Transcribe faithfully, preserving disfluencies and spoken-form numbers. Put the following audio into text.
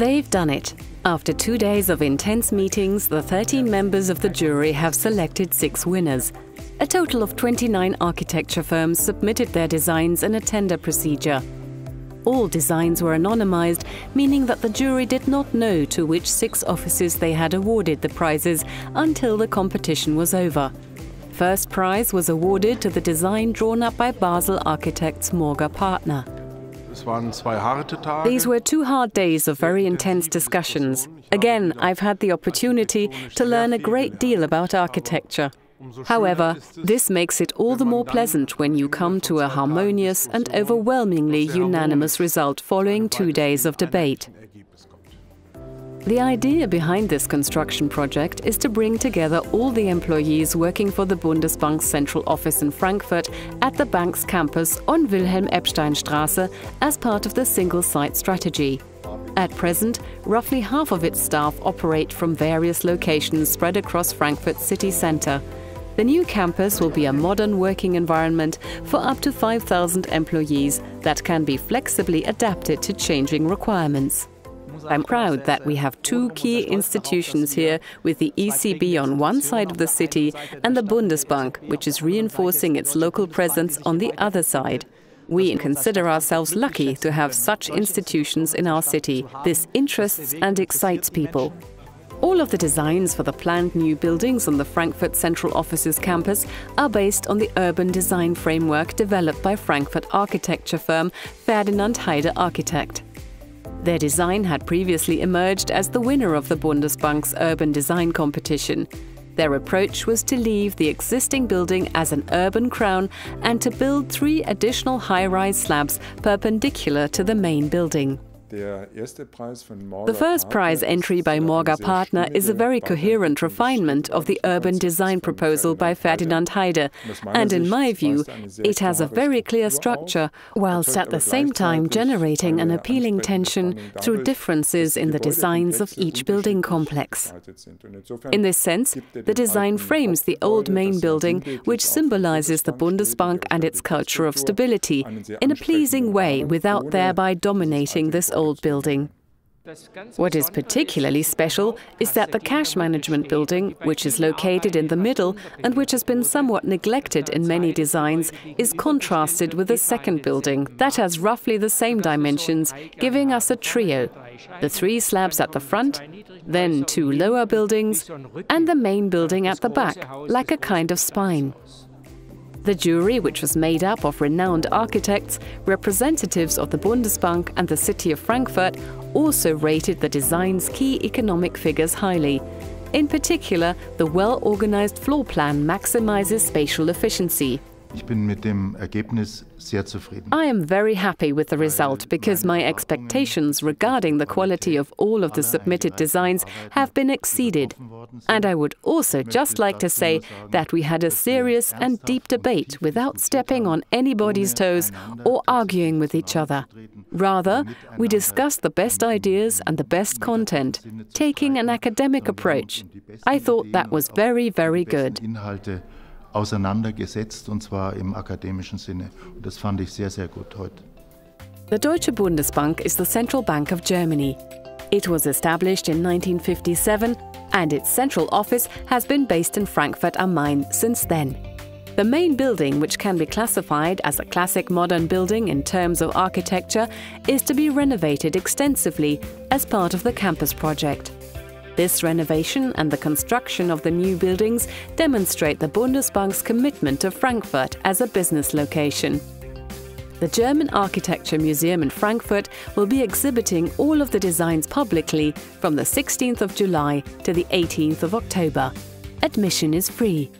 They've done it. After two days of intense meetings, the thirteen members of the jury have selected six winners. A total of twenty-nine architecture firms submitted their designs in a tender procedure. All designs were anonymized, meaning that the jury did not know to which six offices they had awarded the prizes until the competition was over. First prize was awarded to the design drawn up by Basel architects Morger Partner. These were two hard days of very intense discussions. Again, I've had the opportunity to learn a great deal about architecture. However, this makes it all the more pleasant when you come to a harmonious and overwhelmingly unanimous result following two days of debate. The idea behind this construction project is to bring together all the employees working for the Bundesbank's central office in Frankfurt at the bank's campus on Wilhelm-Epstein-Straße as part of the single-site strategy. At present, roughly half of its staff operate from various locations spread across Frankfurt's city centre. The new campus will be a modern working environment for up to five thousand employees that can be flexibly adapted to changing requirements. I'm proud that we have two key institutions here, with the E C B on one side of the city and the Bundesbank, which is reinforcing its local presence on the other side. We consider ourselves lucky to have such institutions in our city. This interests and excites people. All of the designs for the planned new buildings on the Frankfurt Central Offices campus are based on the urban design framework developed by Frankfurt architecture firm Ferdinand Heide Architekten. Their design had previously emerged as the winner of the Bundesbank's urban design competition. Their approach was to leave the existing building as an urban crown and to build three additional high-rise slabs perpendicular to the main building. The first prize entry by Morger Partner is a very coherent refinement of the urban design proposal by Ferdinand Heide, and in my view, it has a very clear structure, whilst at the same time generating an appealing tension through differences in the designs of each building complex. In this sense, the design frames the old main building, which symbolizes the Bundesbank and its culture of stability, in a pleasing way without thereby dominating this old old building. What is particularly special is that the cash management building, which is located in the middle and which has been somewhat neglected in many designs, is contrasted with the second building that has roughly the same dimensions, giving us a trio: the three slabs at the front, then two lower buildings, and the main building at the back, like a kind of spine. The jury, which was made up of renowned architects, representatives of the Bundesbank and the city of Frankfurt, also rated the design's key economic figures highly. In particular, the well-organized floor plan maximizes spatial efficiency. I am very happy with the result because my expectations regarding the quality of all of the submitted designs have been exceeded. And I would also just like to say that we had a serious and deep debate without stepping on anybody's toes or arguing with each other. Rather, we discussed the best ideas and the best content, taking an academic approach. I thought that was very, very good. Auseinandergesetzt, und zwar im akademischen Sinne. Und das fand ich sehr, sehr gut heute. The Deutsche Bundesbank is the central bank of Germany. It was established in nineteen fifty-seven and its central office has been based in Frankfurt am Main since then. The main building, which can be classified as a classic modern building in terms of architecture, is to be renovated extensively as part of the campus project. This renovation and the construction of the new buildings demonstrate the Bundesbank's commitment to Frankfurt as a business location. The German Architecture Museum in Frankfurt will be exhibiting all of the designs publicly from the sixteenth of July to the eighteenth of October. Admission is free.